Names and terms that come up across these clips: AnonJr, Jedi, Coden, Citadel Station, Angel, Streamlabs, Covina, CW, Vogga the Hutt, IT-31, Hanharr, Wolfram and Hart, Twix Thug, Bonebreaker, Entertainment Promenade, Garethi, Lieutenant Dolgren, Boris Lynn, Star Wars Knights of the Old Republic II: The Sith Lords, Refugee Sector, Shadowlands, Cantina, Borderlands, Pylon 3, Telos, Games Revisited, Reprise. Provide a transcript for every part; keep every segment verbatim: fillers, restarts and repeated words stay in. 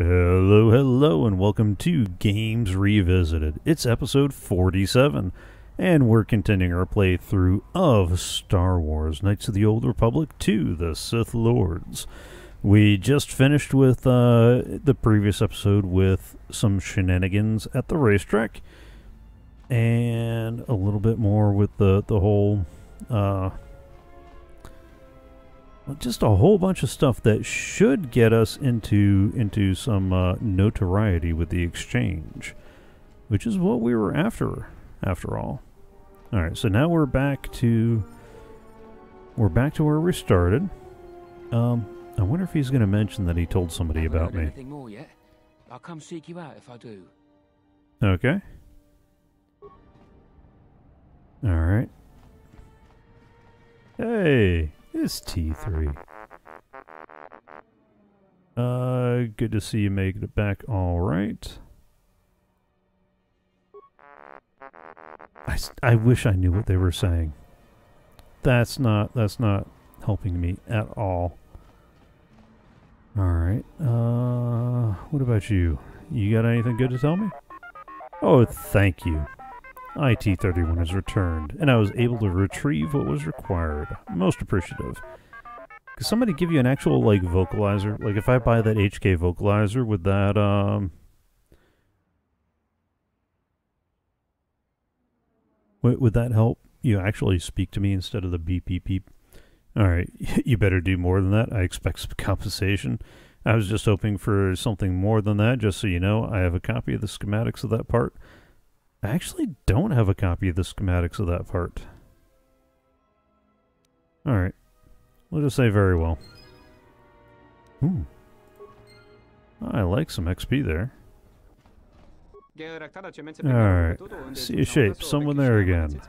Hello, hello, and welcome to Games Revisited. It's episode forty-seven, and we're continuing our playthrough of Star Wars Knights of the Old Republic two: The Sith Lords. We just finished with uh, the previous episode with some shenanigans at the racetrack, and a little bit more with the, the whole... Uh, just a whole bunch of stuff that should get us into into some uh, notoriety with the exchange, which is what we were after, after all. All right, so now we're back to we're back to where we started. Um, I wonder if he's going to mention that he told somebody about me. Anything more yet? I'll come seek you out if I do. Okay. All right. Hey. It's T three. Uh, good to see you make it back all right. I, I wish I knew what they were saying. That's not, that's not helping me at all. All right. Uh, what about you? You got anything good to tell me? Oh, thank you. I T thirty-one has returned, and I was able to retrieve what was required. Most appreciative. Could somebody give you an actual, like, vocalizer? Like, if I buy that H K vocalizer, would that, um... Would, would that help you actually speak to me instead of the beep, beep, beep? Alright, you better do more than that. I expect some compensation. I was just hoping for something more than that, just so you know. I have a copy of the schematics of that part. I actually don't have a copy of the schematics of that part. Alright. We'll just say very well. Hmm. I like some X P there. Alright. See a shape. Someone there again.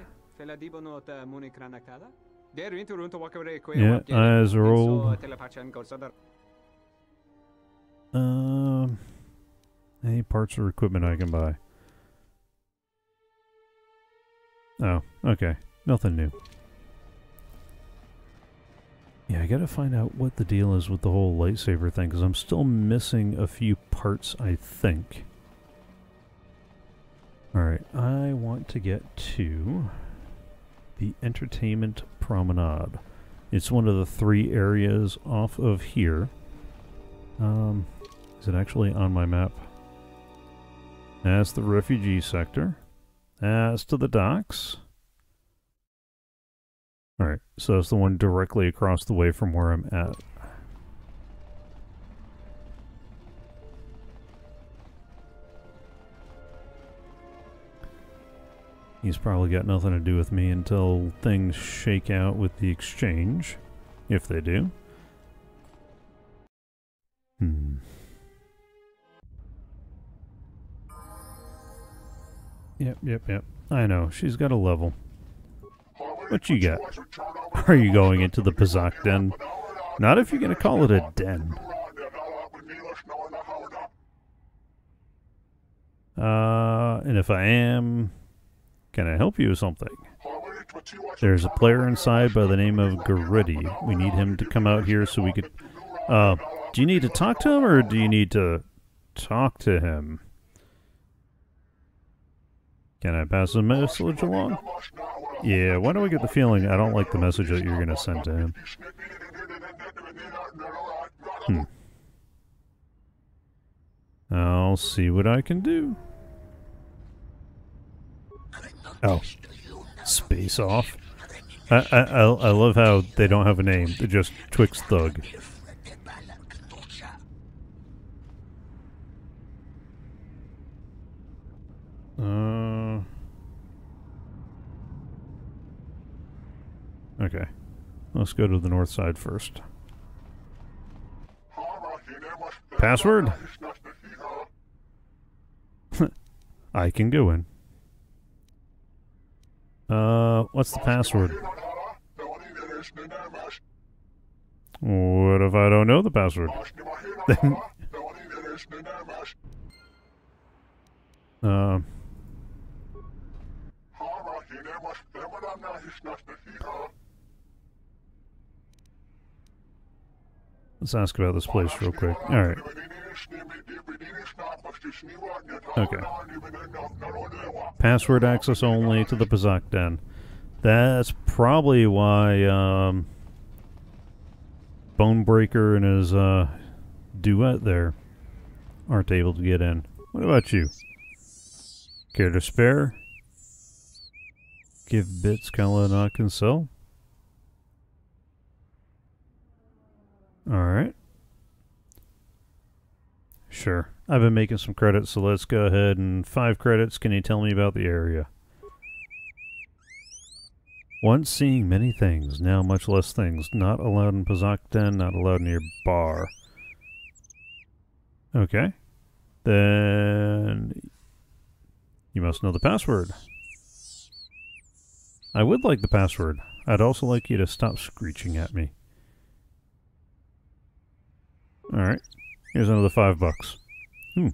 Yeah, eyes are old. Um, any parts or equipment I can buy? Oh, okay. Nothing new. Yeah, I gotta find out what the deal is with the whole lightsaber thing, because I'm still missing a few parts, I think. Alright, I want to get to the Entertainment Promenade. It's one of the three areas off of here. Um, is it actually on my map? That's the Refugee Sector. As to the docks. Alright, so that's the one directly across the way from where I'm at. He's probably got nothing to do with me until things shake out with the exchange. If they do. Hmm. Yep, yep, yep. I know. She's got a level. What you got? Are you going into the Pazaak Den? Not if you're going to call it a den. Uh, and if I am, can I help you with something? There's a player inside by the name of Garethi. We need him to come out here so we could... Uh, do you need to talk to him or do you need to talk to him? Can I pass the message along? Yeah, why do I get the feeling I don't like the message that you're going to send to him? Hmm. I'll see what I can do. Oh. Space off. I, I, I, I love how they don't have a name. They're just Twix Thug. Uh, okay. Let's go to the north side first. Password? I can go in. Uh, what's the password? What if I don't know the password? Then... uh... Let's ask about this place real quick. Alright. Okay. Password access only to the Pazaak Den. That's probably why um, Bonebreaker and his uh, duet there aren't able to get in. What about you? Care to spare? Give bits, Kala not can sell. Alright. Sure. I've been making some credits, so let's go ahead and five credits. Can you tell me about the area? Once seeing many things, now much less things. Not allowed in Pazaak Den, not allowed near bar. Okay. Then you must know the password. I would like the password. I'd also like you to stop screeching at me. Alright. Here's another five bucks. Hmm.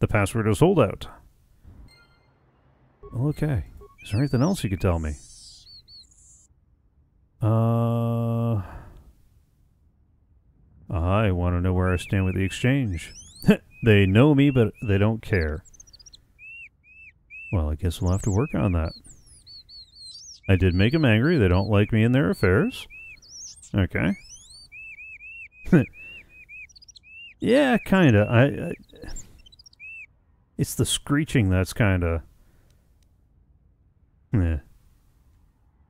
The password is holdout. Okay. Is there anything else you could tell me? Uh... I want to know where I stand with the exchange. They know me, but they don't care. Well, I guess we'll have to work on that. I did make them angry. They don't like me in their affairs. Okay. Yeah, kinda. I, I... It's the screeching that's kinda... Eh.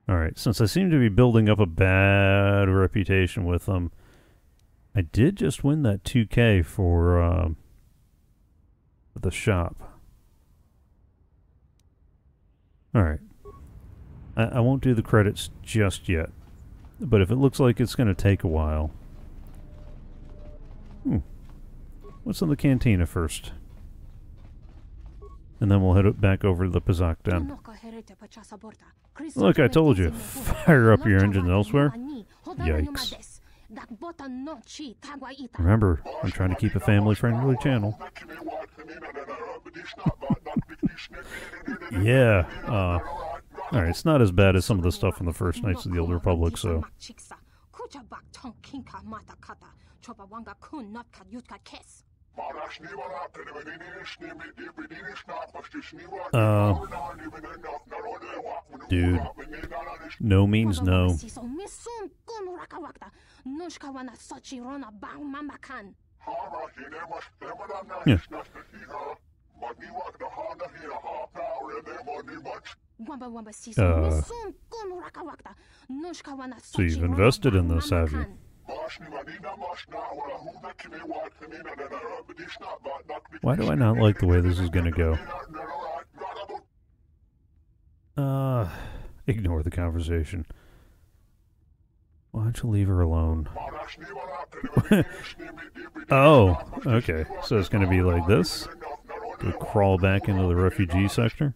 Alright, since I seem to be building up a bad reputation with them, I did just win that two K for um, the shop. Alright. I, I won't do the credits just yet, but if it looks like it's going to take a while... Hmm. What's in the cantina first? And then we'll head back over to the Pazaak Den. Look, I told you. Fire up your engine elsewhere. Yikes. Remember, I'm trying to keep a family-friendly channel. Yeah. Uh, Alright, it's not as bad as some of the stuff from the first Knights of the Old Republic, so... Uh, dude, no means no. Yeah. Uh, so you've invested in this, have you? Why do I not like the way this is gonna go? Uh, ignore the conversation. Why don't you leave her alone? Oh, okay. So it's gonna be like this? Go crawl back into the refugee sector?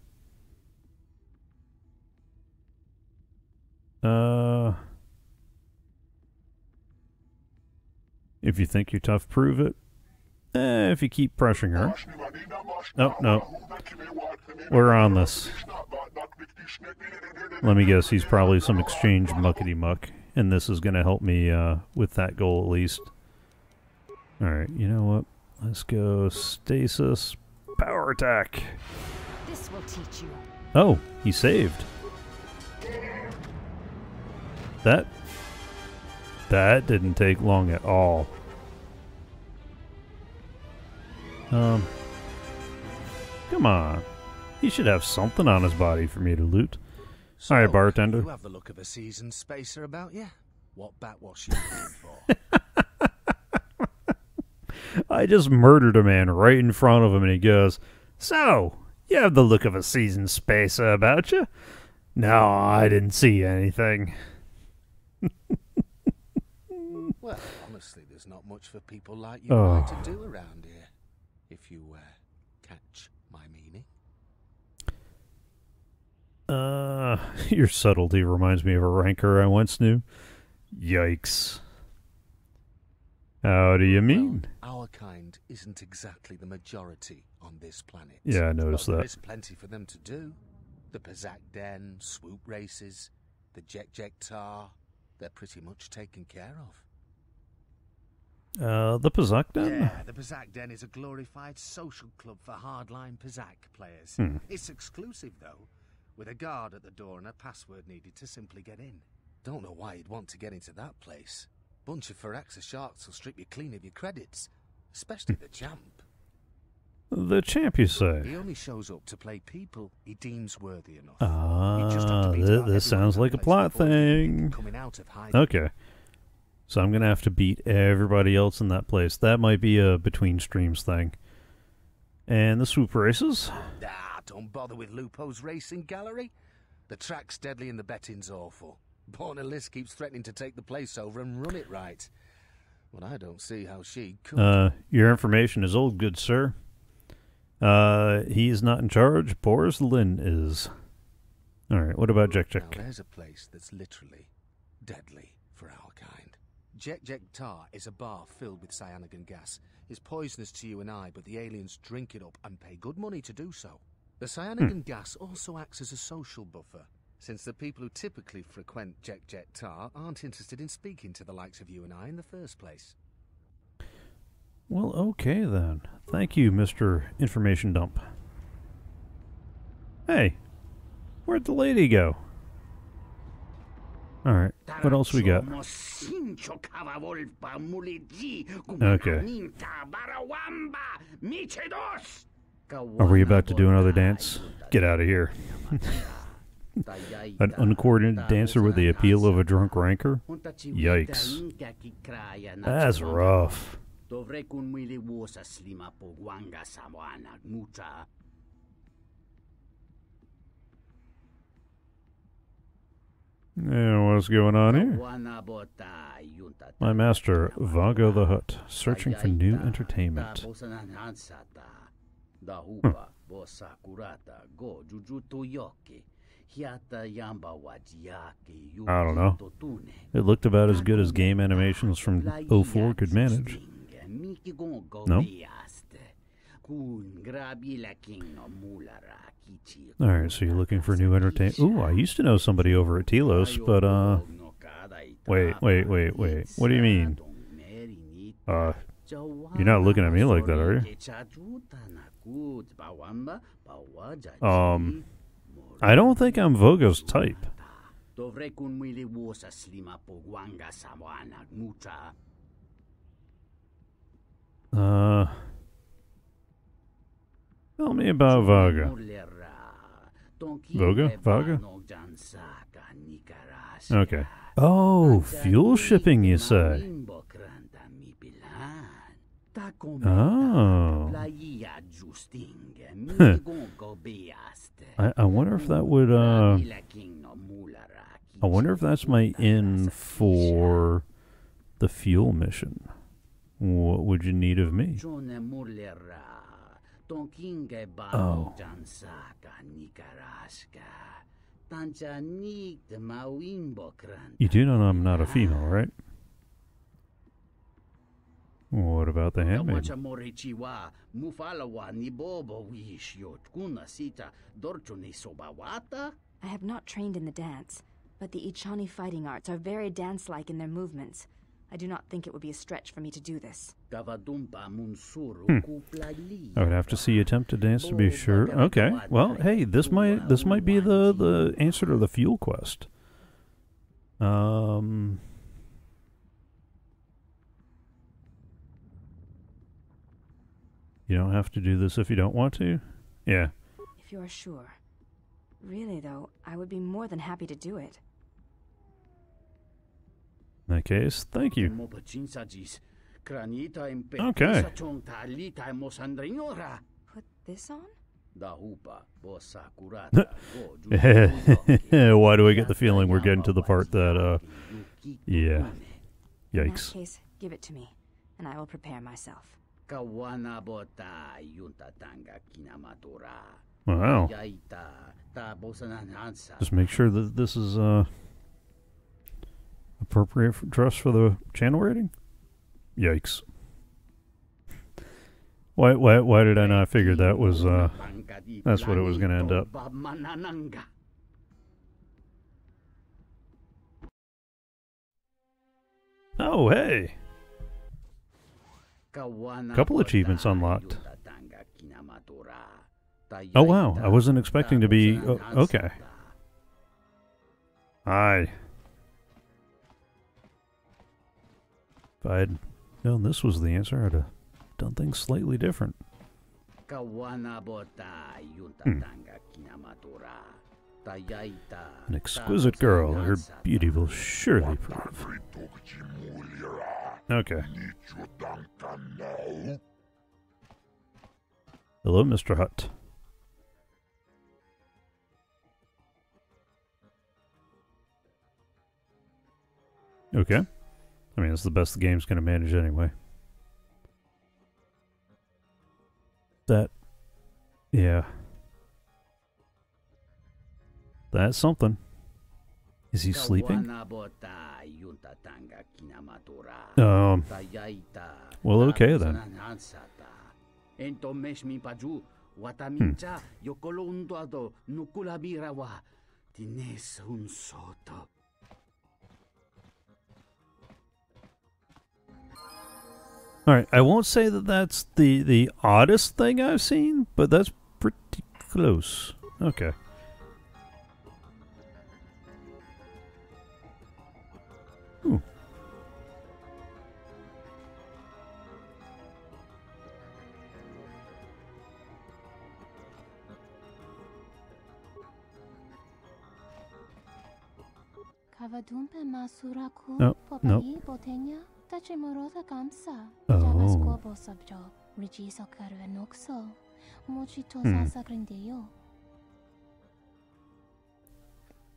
Uh... If you think you're tough, prove it. Eh, if you keep pressuring her. Nope, nope. We're on this. Let me guess, he's probably some exchange muckety-muck, and this is going to help me uh, with that goal at least. Alright, you know what? Let's go stasis power attack. This will teach you. Oh, he saved. That... That didn't take long at all. Um, come on. He should have something on his body for me to loot. So, all right, bartender. You have the look of a seasoned spacer about you. What backwash you for? I just murdered a man right in front of him, and he goes, "So, you have the look of a seasoned spacer about you?" No, I didn't see anything. Well, honestly, there's not much for people like you oh. like to do around here, if you, uh, catch my meaning. Uh, your subtlety reminds me of a rancor I once knew. Yikes. How do you mean? Well, our kind isn't exactly the majority on this planet. Yeah, I noticed that. There's plenty for them to do. The Pazaak Den, swoop races, the Jekk'Jekk Tarr, they're pretty much taken care of. Uh, the Pazaak Den? Yeah, the Pazaak Den is a glorified social club for hardline Pazaak players. Hmm. It's exclusive, though, with a guard at the door and a password needed to simply get in. Don't know why you'd want to get into that place. Bunch of Phyrexia sharks will strip you clean of your credits, especially the champ. The champ, you say? He only shows up to play people he deems worthy enough. Ah, just have to th this sounds like a plot thing. Out of okay. So I'm going to have to beat everybody else in that place. That might be a between streams thing. And the swoop races? Ah, don't bother with Lupo's racing gallery. The track's deadly and the betting's awful. Borderlands keeps threatening to take the place over and run it right. Well, I don't see how she could. Uh, your information is old, good sir. Uh, he is not in charge. Boris Lynn is. Alright, what about Jekk'Jekk? Now, there's a place that's literally deadly for our kind. Jekk'Jekk Tarr is a bar filled with cyanogen gas. It's poisonous to you and I, but the aliens drink it up and pay good money to do so. The cyanogen hmm. gas also acts as a social buffer, since the people who typically frequent Jekk'Jekk Tarr aren't interested in speaking to the likes of you and I in the first place. Well, okay then. Thank you, Mister Information Dump. Hey, where'd the lady go? Alright, what else we got? Okay. Are we about to do another dance? Get out of here. An uncoordinated dancer with the appeal of a drunk ranker? Yikes. That's rough. Yeah, what's going on here? My master, Vogga the Hutt, searching for new entertainment. Huh. I don't know. It looked about as good as game animations from oh four could manage. No? Alright, so you're looking for new entertainment. Ooh, I used to know somebody over at Telos, but, uh... Wait, wait, wait, wait. What do you mean? Uh... You're not looking at me like that, are you? Um... I don't think I'm Vogo's type. Uh, tell me about Vogga. Vogga? Vogga? Okay. Oh, fuel shipping, you say? Oh. Huh. I, I wonder if that would, uh... I wonder if that's my in for the fuel mission. What would you need of me? Oh. You do know I'm not a female, right? What about the handmaid? I have not trained in the dance, but the Ichani fighting arts are very dance-like in their movements. I do not think it would be a stretch for me to do this. Hmm. I would have to see you attempt to dance to be sure. Okay, well, hey, this might this might be the the answer to the fuel quest. Um. You don't have to do this if you don't want to? Yeah. If you're sure. Really, though, I would be more than happy to do it. In that case, thank you. Okay. Put this on? Why do I get the feeling we're getting to the part that, uh... yeah. Yikes. In that case, give it to me, and I will prepare myself. Wow. Just make sure that this is uh, appropriate for dress for the channel rating. Yikes. Why why why did I not figure that was uh that's what it was gonna end up. Oh hey. Couple achievements unlocked. Oh wow, I wasn't expecting to be... Oh, okay. Aye. If I had known this was the answer, I'd have done things slightly different. Hmm. An exquisite girl, her beauty will surely prove. Okay. Hello, Mister Hutt. Okay. I mean, it's the best the game's going to manage anyway. That... yeah. That's something. Is he sleeping? Um, well, okay then. Hmm. Alright, I won't say that that's the, the oddest thing I've seen, but that's pretty close. Okay. Ooh. No, no. Oh. Hmm.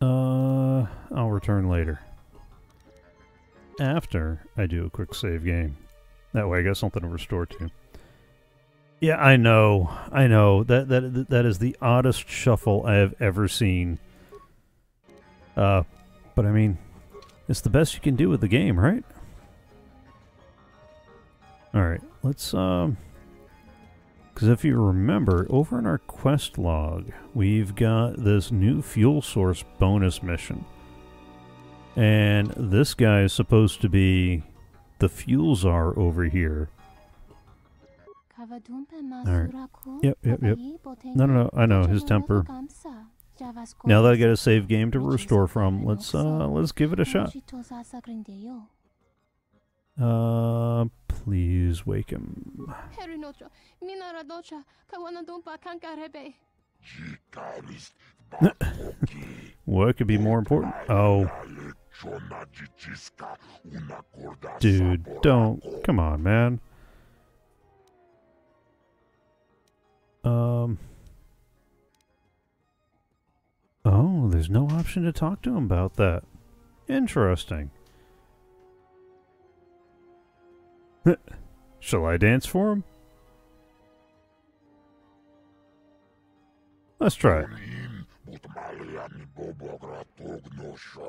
Uh, I'll return later. After I do a quick save game. That way I got something to restore to. Yeah, I know. I know. That that that is the oddest shuffle I have ever seen. Uh, but I mean, it's the best you can do with the game, right? Alright, let's um because if you remember, over in our quest log, we've got this new fuel source bonus mission. And this guy is supposed to be the fuel czar over here. Alright. Yep, yep, yep. No, no, no. I know his temper. Now that I got a save game to restore from, let's uh, let's give it a shot. Uh, please wake him. What could be more important? Oh. Dude, don't. Come on, man. Um. Oh, there's no option to talk to him about that. Interesting. Shall I dance for him? Let's try it.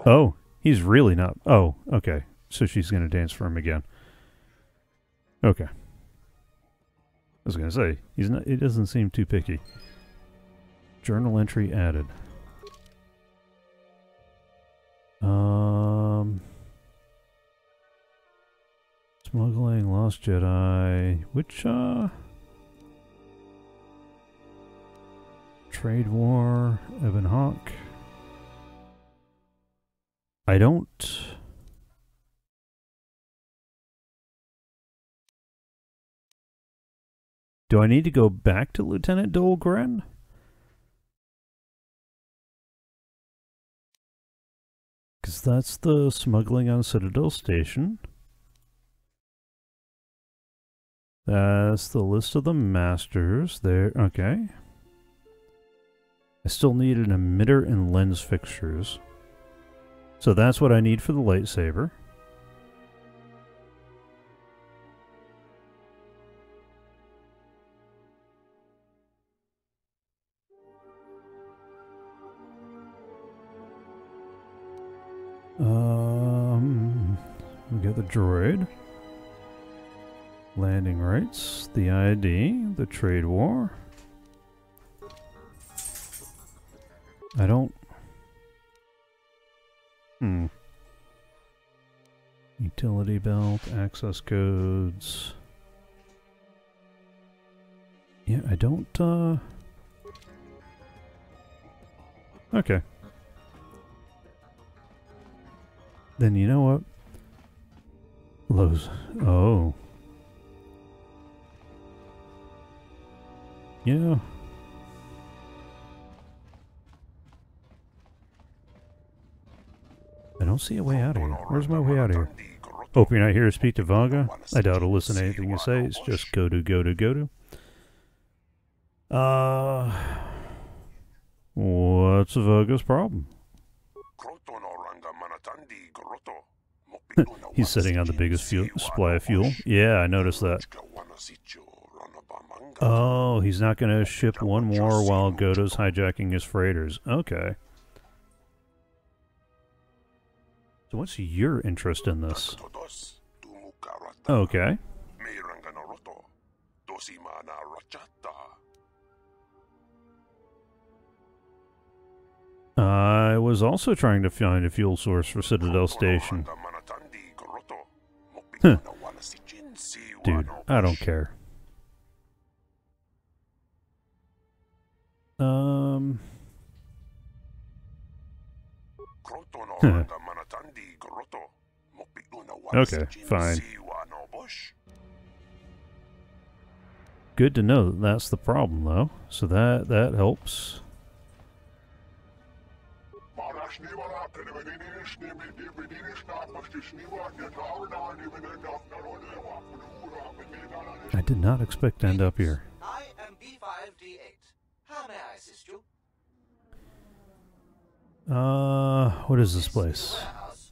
Oh, he's really not. Oh, okay. So she's going to dance for him again. Okay. I was going to say, he's not. He doesn't seem too picky. Journal entry added. Um, smuggling, lost Jedi, which, uh... Trade War, Ebon Hawk. I don't... Do I need to go back to Lieutenant Dolgren? Because that's the smuggling on Citadel Station. That's the list of the masters there. Okay. I still need an emitter and lens fixtures. So that's what I need for the lightsaber. Um, we got the droid. Landing rights, the I D, the trade war. I don't... Hmm. Utility belt, access codes... Yeah, I don't, uh... okay. Then you know what? Lowe's. Oh. Yeah. I don't see a way out of here. Where's my way out of here? Hope you're not here to speak to Vogga. I doubt he'll listen to anything you say. It's just go to, go to, go to. Uh, what's Vogga's problem? He's sitting on the biggest fuel, supply of fuel. Yeah, I noticed that. Oh, he's not going to ship one more while Goto's hijacking his freighters. Okay. So what's your interest in this? Okay. I was also trying to find a fuel source for Citadel Station. Huh. Dude, I don't care. Um. Huh. Okay, fine. Good to know that that's the problem, though. So that that helps. I did not expect to end up here. I am B five D eight. How may I assist you? Uh, what is this place?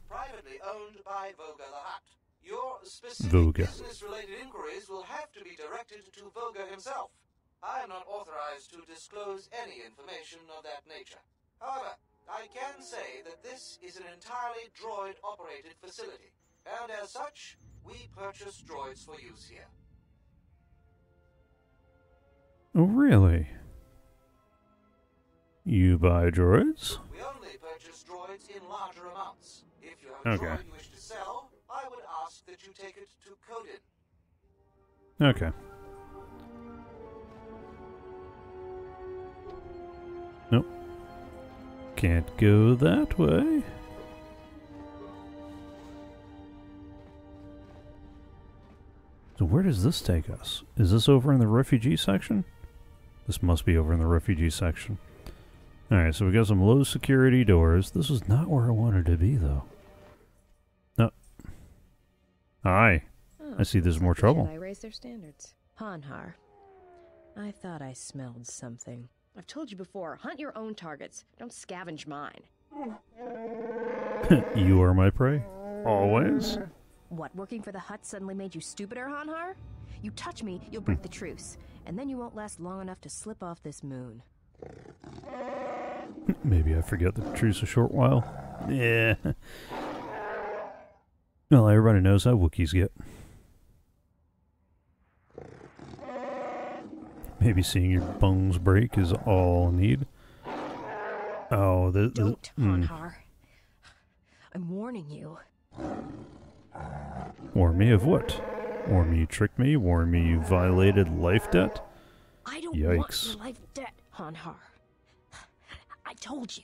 Privately owned by Vogga the Hutt. Your specific business-related inquiries will have to be directed to Vogga himself. I am not authorized to disclose any information of that nature. However, I can say that this is an entirely droid-operated facility, and as such, we purchase droids for use here. Oh, really? You buy droids? We only purchase droids in larger amounts. If you have a okay. droid you wish to sell, I would ask that you take it to Coden. Okay. Nope. Can't go that way. So where does this take us? Is this over in the refugee section? This must be over in the refugee section. Alright, so we got some low security doors. This is not where I wanted to be, though. No. Aye. Oh, I see there's more trouble. I raise their standards. Hanharr. I thought I smelled something. I've told you before, hunt your own targets. Don't scavenge mine. You are my prey. Always. What, working for the Hutt suddenly made you stupider, Hanharr? You touch me, you'll break the truce. And then you won't last long enough to slip off this moon. Maybe I forget the truce a short while. Yeah. Well, everybody knows how Wookiees get. Maybe seeing your bones break is all I need. Oh, the... the Don't, mm. Hanharr. I'm warning you. Warn me of what? Warn me you tricked me? Warn me you violated life debt? I don't Yikes. want your life debt, Hanharr. I told you.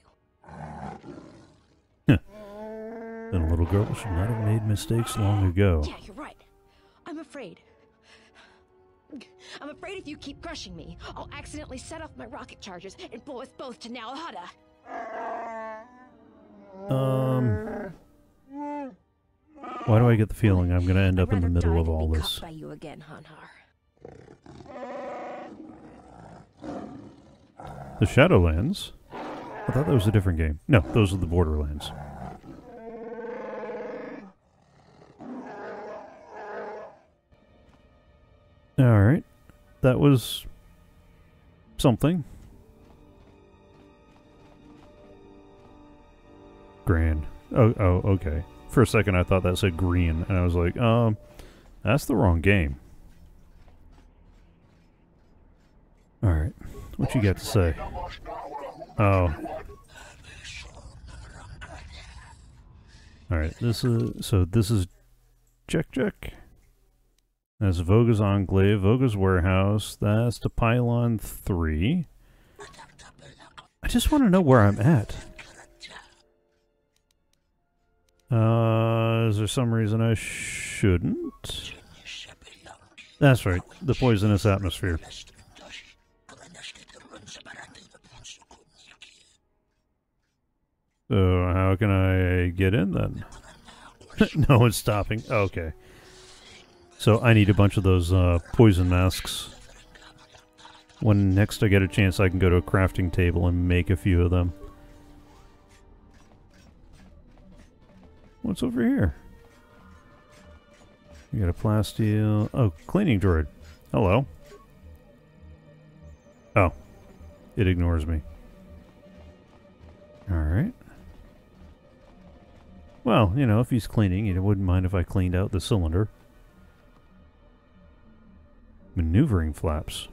Huh. Then a little girl should not have made mistakes long ago. Yeah, you're right. I'm afraid. I'm afraid if you keep crushing me, I'll accidentally set off my rocket charges and blow us both to Nal-Hutta. Um... Why do I get the feeling I'm going to end up in the middle of all this? By you again, Hanharr. The Shadowlands? I thought that was a different game. No, those are the Borderlands. Alright. That was... something. Grand. Oh, oh, okay. For a second I thought that said green, and I was like, um, that's the wrong game. Alright. What you got to say? Oh. Alright, this is... so this is Jekk'Jekk. That's Vogga's Enclave, Vogga's Warehouse. That's to Pylon three. I just want to know where I'm at. Uh, is there some reason I shouldn't? That's right, the poisonous atmosphere. So how can I get in then? No one's stopping. Okay. So I need a bunch of those uh, poison masks. When next I get a chance, I can go to a crafting table and make a few of them. What's over here? You got a plasteel... Oh, cleaning droid. Hello. Oh. It ignores me. Alright. Well, you know, if he's cleaning, he wouldn't mind if I cleaned out the cylinder. Maneuvering flaps.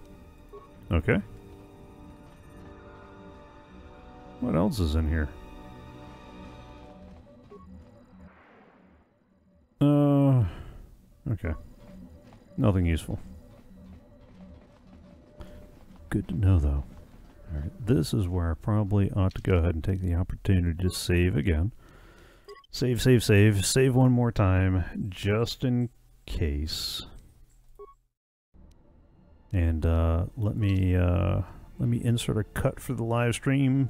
Okay. What else is in here? Uh, okay. Nothing useful. Good to know, though. Alright, this is where I probably ought to go ahead and take the opportunity to save again. Save, save, save. Save one more time, just in case. And uh, let me uh, let me insert a cut for the live stream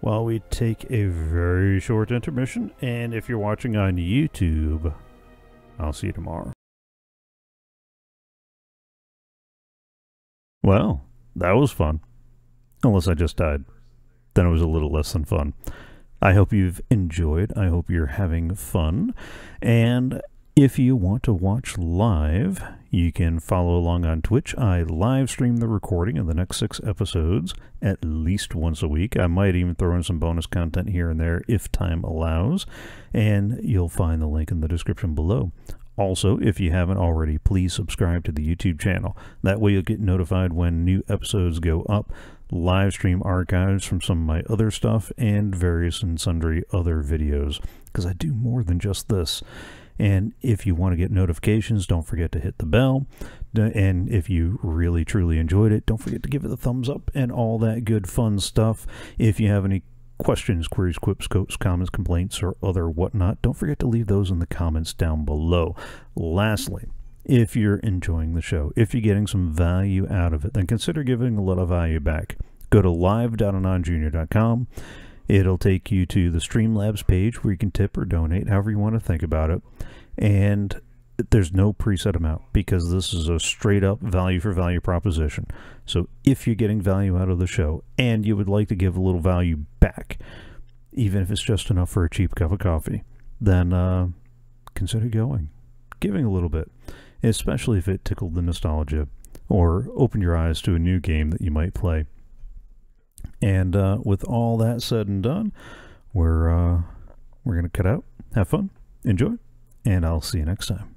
while we take a very short intermission. And if you're watching on YouTube, I'll see you tomorrow. Well, that was fun. Unless I just died. Then it was a little less than fun. I hope you've enjoyed. I hope you're having fun. And if you want to watch live, you can follow along on Twitch. I live stream the recording of the next six episodes at least once a week. I might even throw in some bonus content here and there if time allows. And you'll find the link in the description below. Also, if you haven't already, please subscribe to the YouTube channel. That way you'll get notified when new episodes go up, live stream archives from some of my other stuff, and various and sundry other videos. Because I do more than just this. And if you want to get notifications, don't forget to hit the bell. And if you really, truly enjoyed it, don't forget to give it a thumbs up and all that good fun stuff. If you have any questions, queries, quips, quotes, comments, complaints, or other whatnot, don't forget to leave those in the comments down below. Lastly, if you're enjoying the show, if you're getting some value out of it, then consider giving a little value back. Go to live dot anon junior dot com. It'll take you to the Streamlabs page where you can tip or donate, however you want to think about it. And there's no preset amount because this is a straight up value for value proposition. So if you're getting value out of the show and you would like to give a little value back, even if it's just enough for a cheap cup of coffee, then uh, consider going, giving a little bit, especially if it tickled the nostalgia or opened your eyes to a new game that you might play. And uh, with all that said and done, we're, uh, we're going to cut out, have fun, enjoy, and I'll see you next time.